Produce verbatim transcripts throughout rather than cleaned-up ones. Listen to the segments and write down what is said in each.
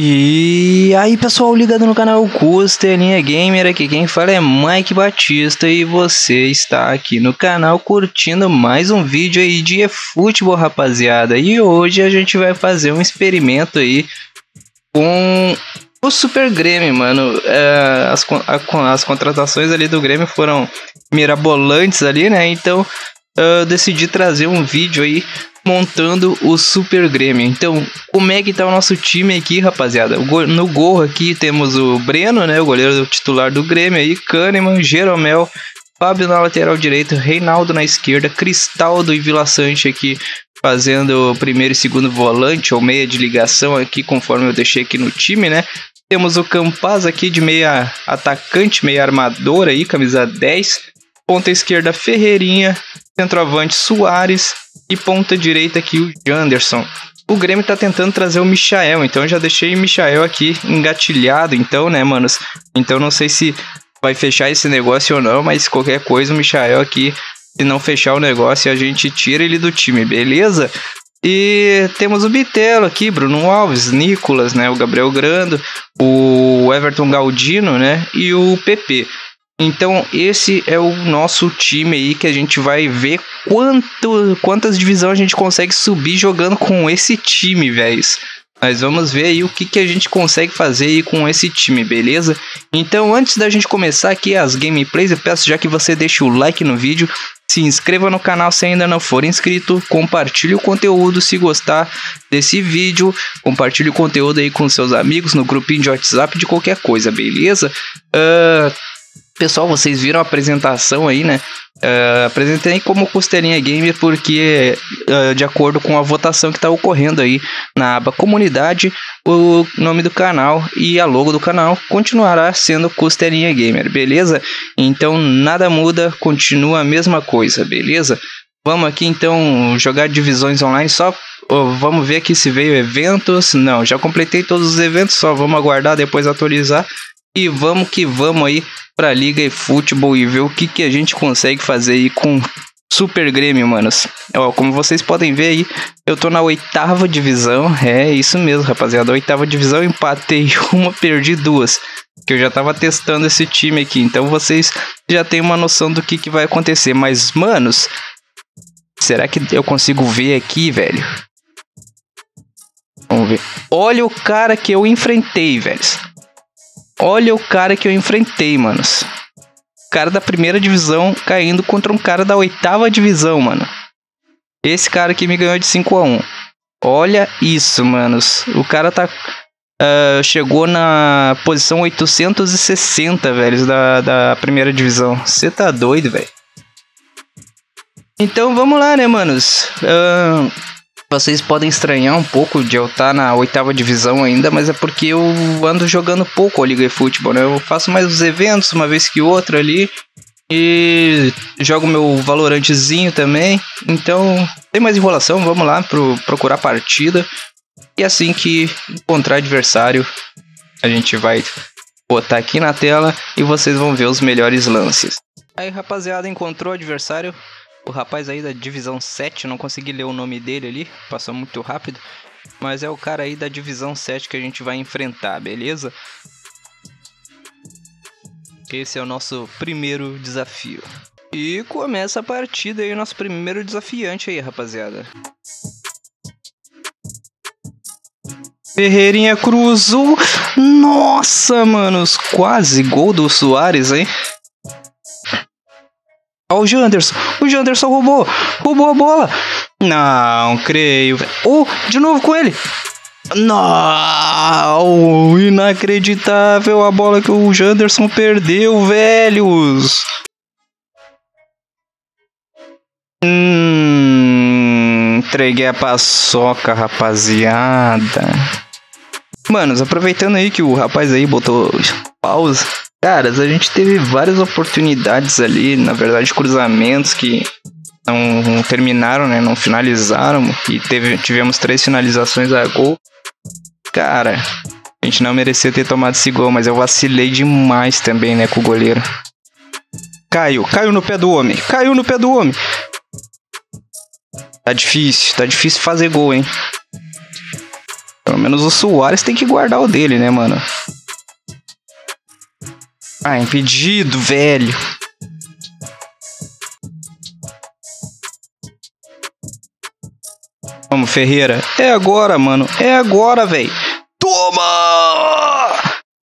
E aí pessoal, ligado no canal Costelinha Gamer, aqui quem fala é Mike Batista e você está aqui no canal curtindo mais um vídeo aí de futebol, rapaziada. E hoje a gente vai fazer um experimento aí com o Super Grêmio, mano. As, as contratações ali do Grêmio foram mirabolantes ali, né? Então eu decidi trazer um vídeo aí montando o Super Grêmio. Então, como é que tá o nosso time aqui, rapaziada? No gol aqui temos o Breno, né, o goleiro titular do Grêmio aí, Kahneman, Jeromel, Fábio na lateral direita, Reinaldo na esquerda, Cristaldo e Vila aqui fazendo o primeiro e segundo volante ou meia de ligação aqui, conforme eu deixei aqui no time, né? Temos o Campaz aqui de meia atacante, meia armador aí, camisa dez, ponta esquerda Ferreirinha, centroavante Soares e ponta direita aqui o Janderson. O Grêmio tá tentando trazer o Michael, então eu já deixei o Michael aqui engatilhado, então, né, manos? Então não sei se vai fechar esse negócio ou não, mas qualquer coisa o Michael aqui, se não fechar o negócio, a gente tira ele do time, beleza? E temos o Bitello aqui, Bruno Alves, Nicolas, né, o Gabriel Grando, o Everton Galdino, né, e o Pepe. Então esse é o nosso time aí que a gente vai ver quanto, quantas divisões a gente consegue subir jogando com esse time, véis. Mas vamos ver aí o que, que a gente consegue fazer aí com esse time, beleza? Então antes da gente começar aqui as gameplays, eu peço já que você deixe o like no vídeo, se inscreva no canal se ainda não for inscrito, compartilhe o conteúdo se gostar desse vídeo, compartilhe o conteúdo aí com seus amigos no grupinho de WhatsApp de qualquer coisa, beleza? Ahn... Uh... Pessoal, vocês viram a apresentação aí, né? Uh, apresentei como Costelinha Gamer porque, uh, de acordo com a votação que está ocorrendo aí na aba Comunidade, o nome do canal e a logo do canal continuará sendo Costelinha Gamer, beleza? Então, nada muda, continua a mesma coisa, beleza? Vamos aqui, então, jogar divisões online só. Oh, vamos ver aqui se veio eventos. Não, já completei todos os eventos, só vamos aguardar, depois atualizar. E vamos que vamos aí pra Liga e Futebol e ver o que, que a gente consegue fazer aí com Super Grêmio, manos. Ó, como vocês podem ver aí, eu tô na oitava divisão. É isso mesmo, rapaziada. Oitava divisão, empatei uma, perdi duas. Que eu já tava testando esse time aqui. Então vocês já tem uma noção do que, que vai acontecer. Mas, manos, será que eu consigo ver aqui, velho? Vamos ver. Olha o cara que eu enfrentei, velhos. Olha o cara que eu enfrentei, manos. Cara da primeira divisão caindo contra um cara da oitava divisão, mano. Esse cara aqui me ganhou de cinco a um. Olha isso, manos. O cara tá... Uh, chegou na posição oitocentos e sessenta, velhos, da, da primeira divisão. Você tá doido, velho. Então, vamos lá, né, manos? Ahn... Uh... Vocês podem estranhar um pouco de eu estar na oitava divisão ainda, mas é porque eu ando jogando pouco a Liga de Futebol, né? Eu faço mais os eventos, uma vez que outra ali, e jogo meu valorantezinho também. Então, tem mais enrolação, vamos lá pro, procurar partida. E assim que encontrar adversário, a gente vai botar aqui na tela e vocês vão ver os melhores lances. Aí, rapaziada, encontrou o adversário. O rapaz aí da divisão sete, não consegui ler o nome dele ali, passou muito rápido. Mas é o cara aí da divisão sete que a gente vai enfrentar, beleza? Esse é o nosso primeiro desafio. E começa a partida aí, o nosso primeiro desafiante aí, rapaziada. Ferreirinha cruzou. Nossa, manos, quase gol do Soares, hein? Ó, o Janderson, o Janderson roubou, roubou a bola. Não, creio. Oh, de novo com ele. Não, inacreditável a bola que o Janderson perdeu, velhos. Hum, entreguei a paçoca, rapaziada. Manos, aproveitando aí que o rapaz aí botou pausa. Caras, a gente teve várias oportunidades ali, na verdade cruzamentos que não, não terminaram, né, não finalizaram, e teve, tivemos três finalizações a gol. Cara, a gente não merecia ter tomado esse gol, mas eu vacilei demais também, né, com o goleiro. Caiu, caiu no pé do homem, caiu no pé do homem. Tá difícil, tá difícil fazer gol, hein. Pelo menos o Soares tem que guardar o dele, né, mano? Ah, impedido, velho. Vamos, Ferreira. É agora, mano. É agora, velho. Toma!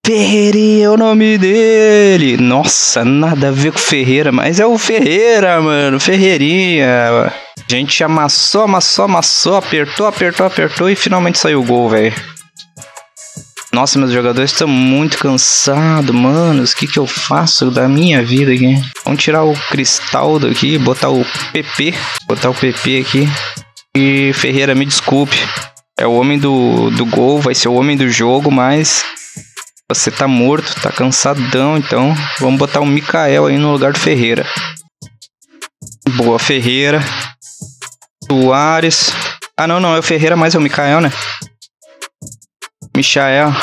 Ferreirinha é o nome dele. Nossa, nada a ver com Ferreira, mas é o Ferreira, mano. Ferreirinha. A gente amassou, amassou, amassou. Apertou, apertou, apertou e finalmente saiu o gol, velho. Nossa, meus jogadores estão muito cansados, mano. O que que eu faço da minha vida aqui? Vamos tirar o Cristaldo aqui, botar o Pepe. Botar o Pepe aqui. E Ferreira, me desculpe. É o homem do, do gol, vai ser o homem do jogo, mas... Você tá morto, tá cansadão, então... Vamos botar o Michael aí no lugar do Ferreira. Boa, Ferreira. Soares. Ah, não, não, é o Ferreira, mas é o Michael, né? Michael.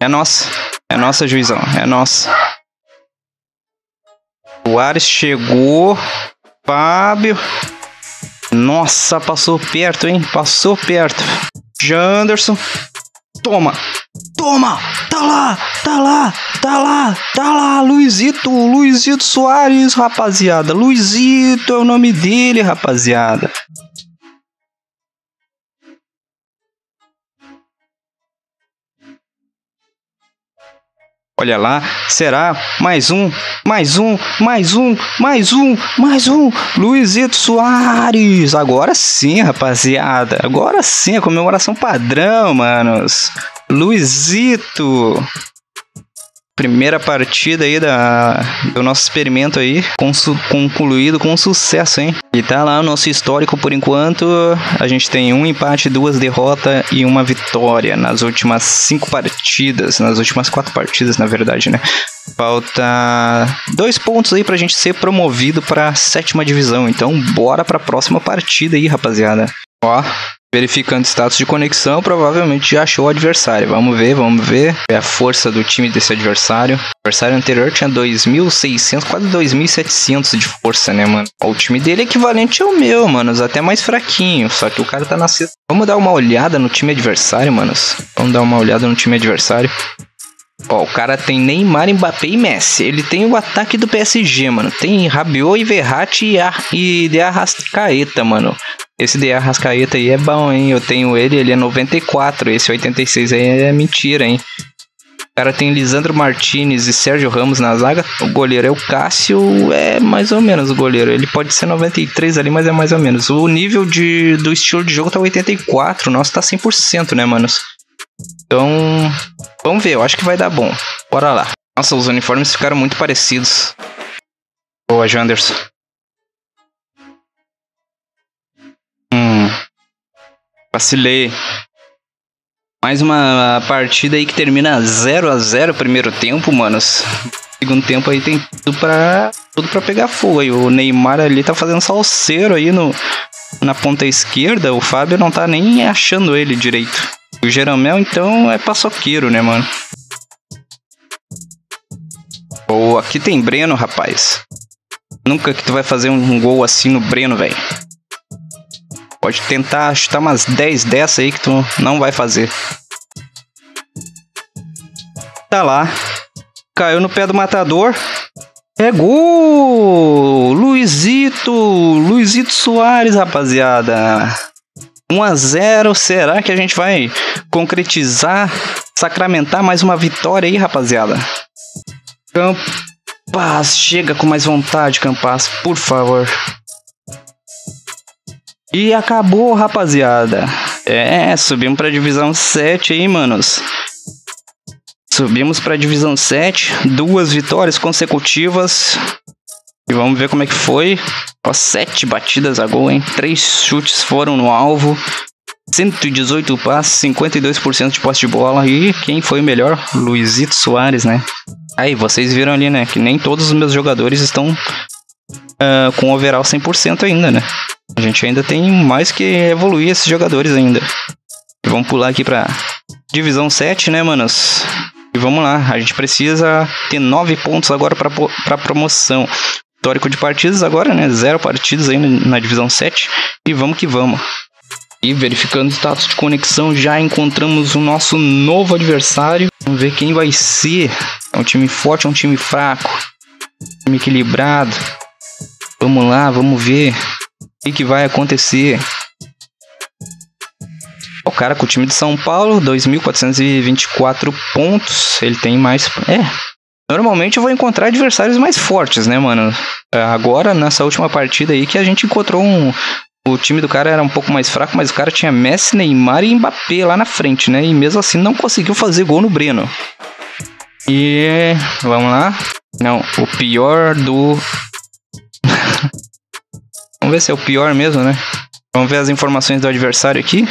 É nossa. É nossa, juizão. É nossa. O Ares chegou. Fábio. Nossa, passou perto, hein? Passou perto. Janderson. Toma. Toma. Tá lá. Tá lá. Tá lá. Tá lá. Luizito. Luizito Soares, rapaziada. Luizito é o nome dele, rapaziada. Olha lá, será? Mais um, mais um, mais um, mais um, mais um. Luizito Soares. Agora sim, rapaziada. Agora sim, a comemoração padrão, manos. Luizito. Primeira partida aí da, do nosso experimento aí. Concluído com sucesso, hein? E tá lá o nosso histórico por enquanto. A gente tem um empate, duas derrotas e uma vitória nas últimas cinco partidas. Nas últimas quatro partidas, na verdade, né? Falta dois pontos aí pra gente ser promovido pra sétima divisão. Então, bora pra próxima partida aí, rapaziada. Ó... Verificando status de conexão, provavelmente já achou o adversário. Vamos ver, vamos ver. É a força do time desse adversário. O adversário anterior tinha dois mil e seiscentos, quase dois mil e setecentos de força, né, mano? O time dele é equivalente ao meu, manos. Até mais fraquinho. Só que o cara tá na sexta. Vamos dar uma olhada no time adversário, manos. Vamos dar uma olhada no time adversário. Ó, o cara tem Neymar, Mbappé e Messi. Ele tem o ataque do P S G, mano. Tem Rabiot e Verratti e De Arrascaeta, mano. Esse De Arrascaeta aí é bom, hein? Eu tenho ele, ele é noventa e quatro. Esse oitenta e seis aí é mentira, hein? O cara tem Lisandro Martinez e Sérgio Ramos na zaga. O goleiro é o Cássio, é mais ou menos o goleiro. Ele pode ser noventa e três ali, mas é mais ou menos. O nível de, do estilo de jogo tá oitenta e quatro. O nosso tá cem por cento, né, manos? Então, vamos ver. Eu acho que vai dar bom. Bora lá. Nossa, os uniformes ficaram muito parecidos. Boa, Janderson. Hum. Vacilei. Mais uma partida aí que termina zero a zero o primeiro tempo, manos. Segundo tempo aí tem tudo pra, tudo pra pegar fogo. Aí. O Neymar ali tá fazendo salseiro aí no, na ponta esquerda. O Fábio não tá nem achando ele direito. O Jeromel, então, é paçoqueiro, né, mano? Boa, aqui tem Breno, rapaz. Nunca que tu vai fazer um gol assim no Breno, velho. Pode tentar chutar umas dez dessa aí que tu não vai fazer. Tá lá. Caiu no pé do matador. É gol! Luizito! Luizito Soares, rapaziada. um a zero, será que a gente vai concretizar, sacramentar mais uma vitória aí, rapaziada? Campaz, chega com mais vontade, Campaz, por favor. E acabou, rapaziada. É, subimos pra divisão sete aí, manos. Subimos pra divisão sete, duas vitórias consecutivas. E vamos ver como é que foi. Ó, sete batidas a gol, hein? Três chutes foram no alvo. cento e dezoito passes, cinquenta e dois por cento de posse de bola. E quem foi o melhor? Luizito Soares, né? Aí, vocês viram ali, né? Que nem todos os meus jogadores estão uh, com overall cem por cento ainda, né? A gente ainda tem mais que evoluir esses jogadores ainda. E vamos pular aqui pra divisão sete, né, manos? E vamos lá. A gente precisa ter nove pontos agora pra, pra promoção. Histórico de partidas agora, né? Zero partidas ainda na divisão sete. E vamos que vamos. E verificando o status de conexão, já encontramos o nosso novo adversário. Vamos ver quem vai ser. É um time forte, é um time fraco, um time equilibrado. Vamos lá, vamos ver o que vai acontecer. O cara com o time de São Paulo, dois mil quatrocentos e vinte e quatro pontos. Ele tem mais... É, normalmente eu vou encontrar adversários mais fortes, né, mano? Agora, nessa última partida aí, que a gente encontrou um... O time do cara era um pouco mais fraco, mas o cara tinha Messi, Neymar e Mbappé lá na frente, né? E mesmo assim não conseguiu fazer gol no Breno. E... vamos lá. Não, o pior do... Vamos ver se é o pior mesmo, né? Vamos ver as informações do adversário aqui.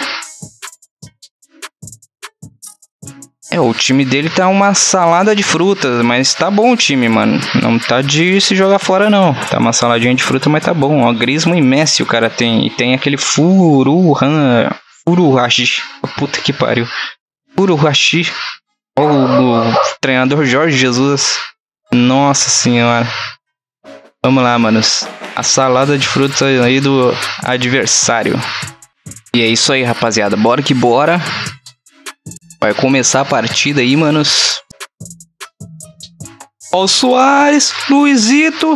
É, o time dele tá uma salada de frutas, mas tá bom o time, mano. Não tá de se jogar fora, não. Tá uma saladinha de fruta, mas tá bom. Ó, Griezmann e Messi o cara tem. E tem aquele Furuhan... Furuhashi. Puta que pariu. Furuhashi. O, o, o treinador Jorge Jesus. Nossa senhora. Vamos lá, manos. A salada de frutas aí do adversário. E é isso aí, rapaziada. Bora que bora. Vai começar a partida aí, manos. Ó o Soares, Luizito,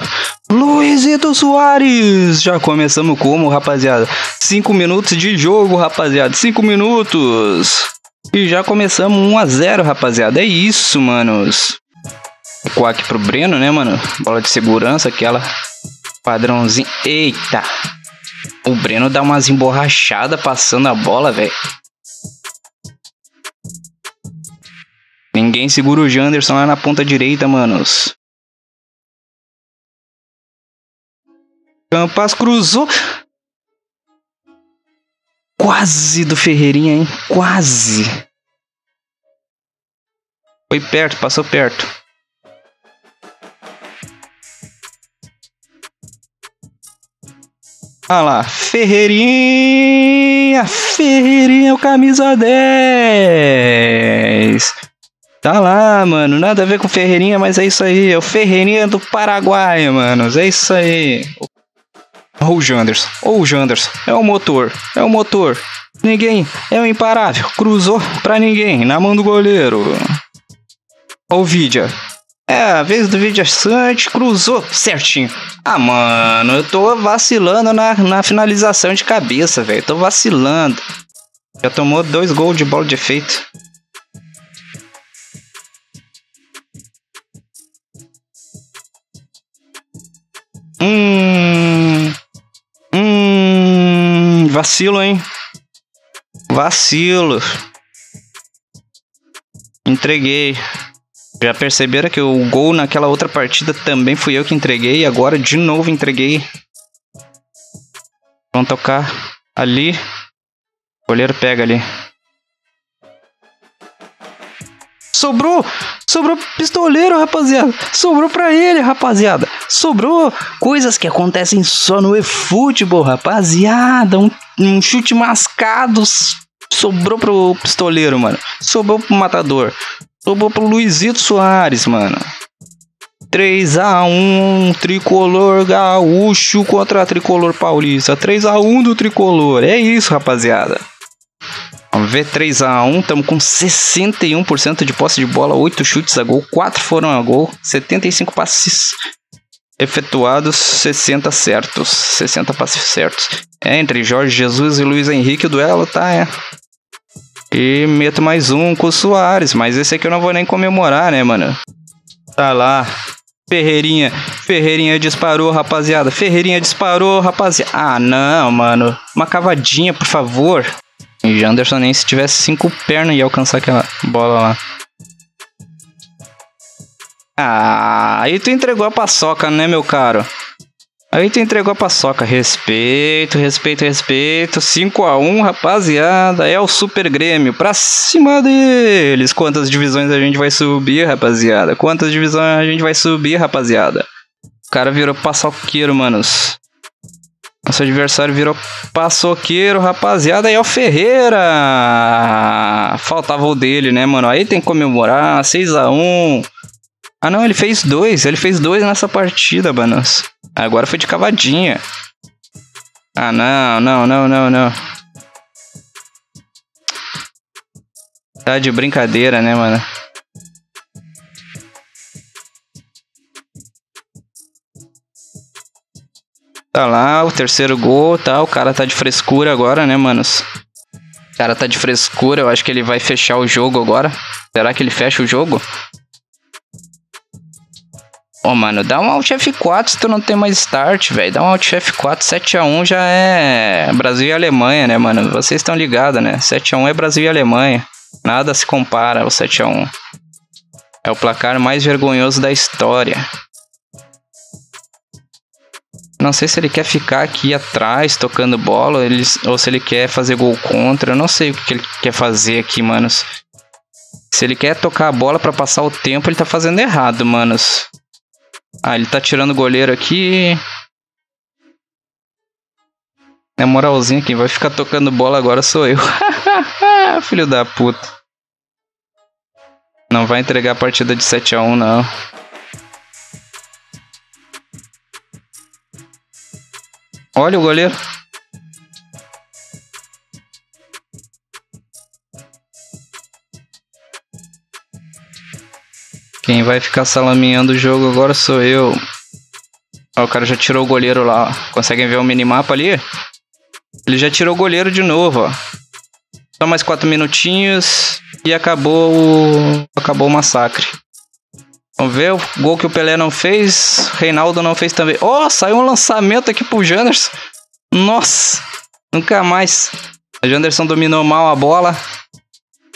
Luizito Soares. Já começamos como, rapaziada? Cinco minutos de jogo, rapaziada. Cinco minutos. E já começamos um a zero, rapaziada. É isso, manos. Recuar aqui pro Breno, né, mano? Bola de segurança, aquela padrãozinho. Eita. O Breno dá umas emborrachadas passando a bola, velho. Ninguém segura o Janderson lá na ponta direita, manos. Campaz cruzou. Quase do Ferreirinha, hein? Quase. Foi perto, passou perto. Olha lá, Ferreirinha. Ferreirinha, o camisa dez. Tá lá, mano, nada a ver com Ferreirinha, mas é isso aí, é o Ferreirinha do Paraguai, manos, é isso aí. Ou o Janderson, ou o Janderson, é o motor, é o motor, ninguém, é o imparável, cruzou pra ninguém, na mão do goleiro. Ou o Vidia, é a vez do Vidia Sante, cruzou certinho. Ah, mano, eu tô vacilando na, na finalização de cabeça, velho, tô vacilando. Já tomou dois gols de bola de efeito. Hum, hum, vacilo, hein? Vacilo. Entreguei. Já perceberam que o gol naquela outra partida também fui eu que entreguei. E agora de novo entreguei. Vamos tocar ali. O goleiro pega ali. Sobrou, sobrou pistoleiro, rapaziada. Sobrou pra ele, rapaziada. Sobrou coisas que acontecem só no eFootball, rapaziada. Um, um chute mascado. Sobrou pro pistoleiro, mano. Sobrou pro matador. Sobrou pro Luizito Soares, mano. três a um, tricolor gaúcho contra tricolor paulista. três a um do tricolor. É isso, rapaziada. Vamos ver, três a um, estamos com sessenta e um por cento de posse de bola, oito chutes a gol, quatro foram a gol, setenta e cinco passes efetuados, sessenta certos, sessenta passes certos. É, entre Jorge Jesus e Luiz Henrique o duelo, tá, é. E meto mais um com o Soares, mas esse aqui eu não vou nem comemorar, né, mano? Tá lá, Ferreirinha, Ferreirinha disparou, rapaziada, Ferreirinha disparou, rapaziada. Ah, não, mano, uma cavadinha, por favor. E Janderson nem se tivesse cinco pernas ia alcançar aquela bola lá. Ah, aí tu entregou a paçoca, né, meu caro? Aí tu entregou a paçoca. Respeito, respeito, respeito. cinco a um, rapaziada. É o Super Grêmio. Pra cima deles. Quantas divisões a gente vai subir, rapaziada? Quantas divisões a gente vai subir, rapaziada? O cara virou paçoqueiro, manos. Nosso adversário virou paçoqueiro, rapaziada. E é o Ferreira. Faltava o dele, né, mano? Aí tem que comemorar. seis a um. Ah, não. Ele fez dois. Ele fez dois nessa partida, banas. Agora foi de cavadinha. Ah, não, não, não, não, não. Tá de brincadeira, né, mano? Tá lá, o terceiro gol, tá? O cara tá de frescura agora, né, manos? O cara tá de frescura, eu acho que ele vai fechar o jogo agora. Será que ele fecha o jogo? Ô, oh, mano, dá um Alt F quatro se tu não tem mais start, velho. Dá um Alt F quatro, sete a um já é Brasil e Alemanha, né, mano? Vocês estão ligados, né? sete a um é Brasil e Alemanha. Nada se compara ao sete a um. É o placar mais vergonhoso da história. Não sei se ele quer ficar aqui atrás tocando bola ele, ou se ele quer fazer gol contra. Eu não sei o que ele quer fazer aqui, manos. Se ele quer tocar a bola pra passar o tempo, ele tá fazendo errado, manos. Ah, ele tá tirando o goleiro aqui. Na moralzinha, quem vai ficar tocando bola agora sou eu. Filho da puta. Não vai entregar a partida de sete a um, não. Olha o goleiro. Quem vai ficar salaminhando o jogo agora sou eu. Ó, o cara já tirou o goleiro lá. Ó. Conseguem ver o minimapa ali? Ele já tirou o goleiro de novo, ó. Só mais quatro minutinhos e acabou o... acabou o massacre. Vamos ver o gol que o Pelé não fez. Reinaldo não fez também. Ó, oh, saiu um lançamento aqui pro Janderson. Nossa, nunca mais. O Janderson dominou mal a bola.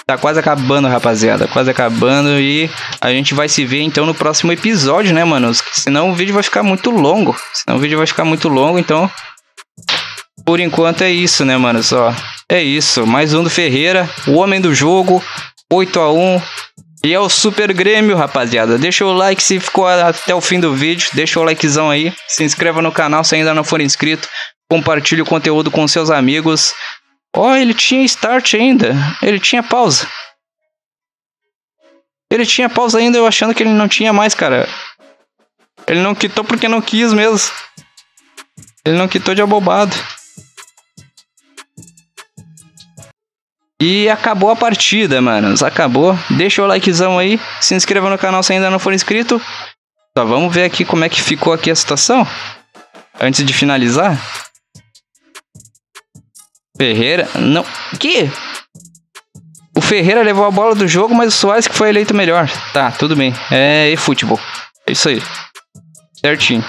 Tá quase acabando, rapaziada. Quase acabando e a gente vai se ver então no próximo episódio, né, mano? Senão o vídeo vai ficar muito longo. Senão o vídeo vai ficar muito longo, então... Por enquanto é isso, né, mano? Só é isso. Mais um do Ferreira, o homem do jogo, oito a um. E é o Super Grêmio, rapaziada. Deixa o like se ficou até o fim do vídeo. Deixa o likezão aí. Se inscreva no canal se ainda não for inscrito. Compartilhe o conteúdo com seus amigos. Ó, oh, ele tinha start ainda. Ele tinha pausa. Ele tinha pausa ainda, eu achando que ele não tinha mais, cara. Ele não quitou porque não quis mesmo. Ele não quitou de abobado. E acabou a partida, manos. Acabou. Deixa o likezão aí. Se inscreva no canal se ainda não for inscrito. Só vamos ver aqui como é que ficou aqui a situação. Antes de finalizar. Ferreira, não, que? O Ferreira levou a bola do jogo, mas o Soares que foi eleito melhor. Tá, tudo bem, é e futebol. É isso aí, certinho.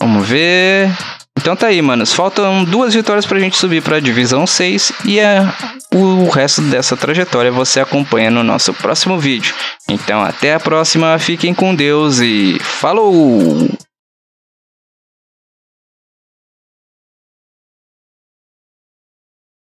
Vamos ver. Então tá aí, manos, faltam duas vitórias pra gente subir pra divisão seis. E é... o resto dessa trajetória você acompanha no nosso próximo vídeo. Então até a próxima, fiquem com Deus e falou!